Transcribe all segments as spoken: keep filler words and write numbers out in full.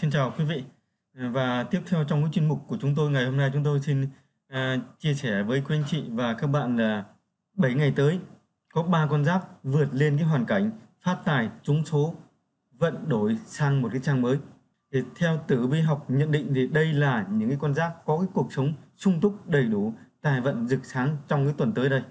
Xin chào quý vị. Và tiếp theo trong cái chuyên mục của chúng tôi ngày hôm nay, chúng tôi xin à, chia sẻ với quý anh chị và các bạn là bảy ngày tới có ba con giáp vượt lên cái hoàn cảnh phát tài trúng số, vận đổi sang một cái trang mới. Thì theo tử vi học nhận định thì đây là những cái con giáp có cái cuộc sống sung túc đầy đủ, tài vận rực sáng trong cái tuần tới đây.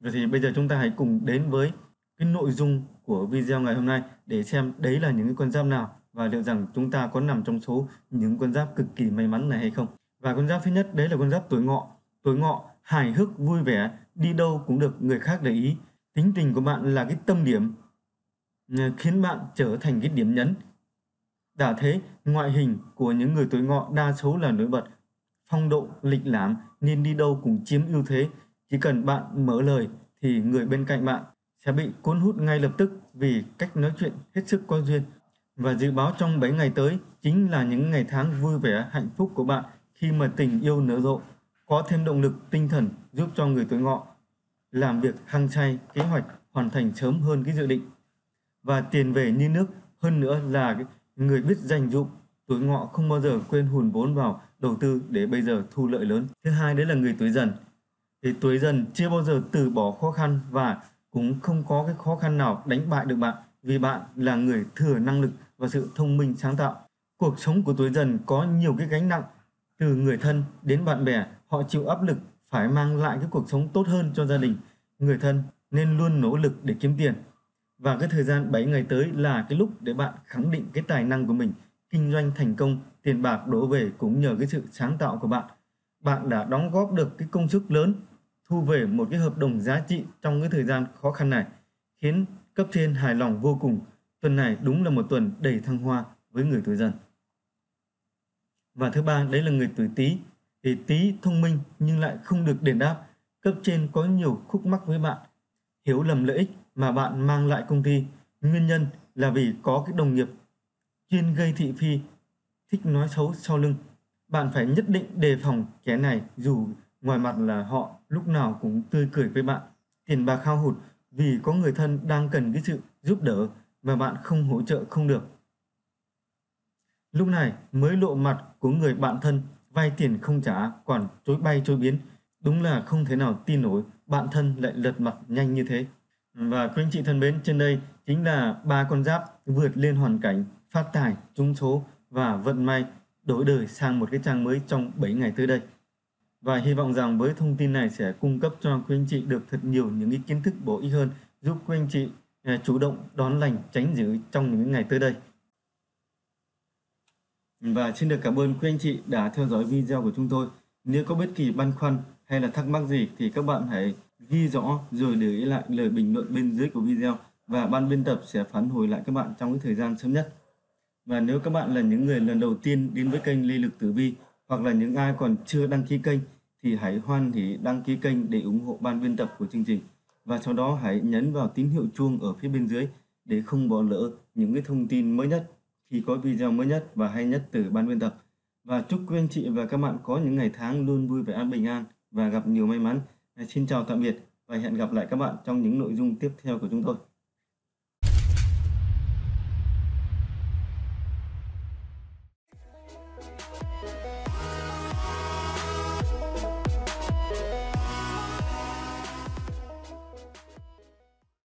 Vậy thì bây giờ chúng ta hãy cùng đến với cái nội dung của video ngày hôm nay để xem đấy là những cái con giáp nào và liệu rằng chúng ta có nằm trong số những con giáp cực kỳ may mắn này hay không. Và con giáp thứ nhất đấy là con giáp tuổi Ngọ. Tuổi Ngọ hài hước vui vẻ, đi đâu cũng được người khác để ý. Tính tình của bạn là cái tâm điểm khiến bạn trở thành cái điểm nhấn. Đã thế, ngoại hình của những người tuổi Ngọ đa số là nổi bật, phong độ lịch lãm nên đi đâu cũng chiếm ưu thế. Chỉ cần bạn mở lời thì người bên cạnh bạn sẽ bị cuốn hút ngay lập tức vì cách nói chuyện hết sức có duyên. Và dự báo trong bảy ngày tới chính là những ngày tháng vui vẻ hạnh phúc của bạn khi mà tình yêu nở rộ, có thêm động lực tinh thần giúp cho người tuổi Ngọ làm việc hăng say, kế hoạch hoàn thành sớm hơn cái dự định và tiền về như nước. Hơn nữa là người biết dành dụm, tuổi Ngọ không bao giờ quên hùn vốn vào đầu tư để bây giờ thu lợi lớn. Thứ hai đấy là người tuổi Dần. Thì tuổi Dần chưa bao giờ từ bỏ khó khăn và cũng không có cái khó khăn nào đánh bại được bạn vì bạn là người thừa năng lực và sự thông minh sáng tạo. Cuộc sống của tuổi Dần có nhiều cái gánh nặng từ người thân đến bạn bè, họ chịu áp lực phải mang lại cái cuộc sống tốt hơn cho gia đình, người thân nên luôn nỗ lực để kiếm tiền. Và cái thời gian bảy ngày tới là cái lúc để bạn khẳng định cái tài năng của mình, kinh doanh thành công, tiền bạc đổ về cũng nhờ cái sự sáng tạo của bạn. Bạn đã đóng góp được cái công sức lớn, thu về một cái hợp đồng giá trị trong cái thời gian khó khăn này, khiến cấp trên hài lòng vô cùng. Tuần này đúng là một tuần đầy thăng hoa với người tuổi Dần. Và thứ ba đấy là người tuổi Tý. Thì Tý thông minh nhưng lại không được đền đáp, cấp trên có nhiều khúc mắc với bạn, hiểu lầm lợi ích mà bạn mang lại công ty. Nguyên nhân là vì có cái đồng nghiệp chuyên gây thị phi, thích nói xấu sau lưng. Bạn phải nhất định đề phòng kẻ này dù ngoài mặt là họ lúc nào cũng tươi cười với bạn. Tiền bạc hao hụt vì có người thân đang cần cái sự giúp đỡ mà bạn không hỗ trợ không được. Lúc này mới lộ mặt của người bạn thân, vay tiền không trả còn chối bay chối biến. Đúng là không thể nào tin nổi bạn thân lại lật mặt nhanh như thế. Và quý anh chị thân mến, trên đây chính là ba con giáp vượt lên hoàn cảnh, phát tài, trúng số và vận may đổi đời sang một cái trang mới trong bảy ngày tới đây. Và hy vọng rằng với thông tin này sẽ cung cấp cho quý anh chị được thật nhiều những cái kiến thức bổ ích hơn, giúp quý anh chị chủ động đón lành tránh dữ trong những ngày tới đây. Và xin được cảm ơn quý anh chị đã theo dõi video của chúng tôi. Nếu có bất kỳ băn khoăn hay là thắc mắc gì thì các bạn hãy ghi rõ rồi để lại lời bình luận bên dưới của video và ban biên tập sẽ phản hồi lại các bạn trong cái thời gian sớm nhất. Và nếu các bạn là những người lần đầu tiên đến với kênh Ly Lực Tử Vi hoặc là những ai còn chưa đăng ký kênh thì hãy hoan hỉ đăng ký kênh để ủng hộ ban biên tập của chương trình. Và sau đó hãy nhấn vào tín hiệu chuông ở phía bên dưới để không bỏ lỡ những cái thông tin mới nhất khi có video mới nhất và hay nhất từ ban biên tập. Và chúc quý anh chị và các bạn có những ngày tháng luôn vui vẻ, bình an và gặp nhiều may mắn. Xin chào tạm biệt và hẹn gặp lại các bạn trong những nội dung tiếp theo của chúng tôi.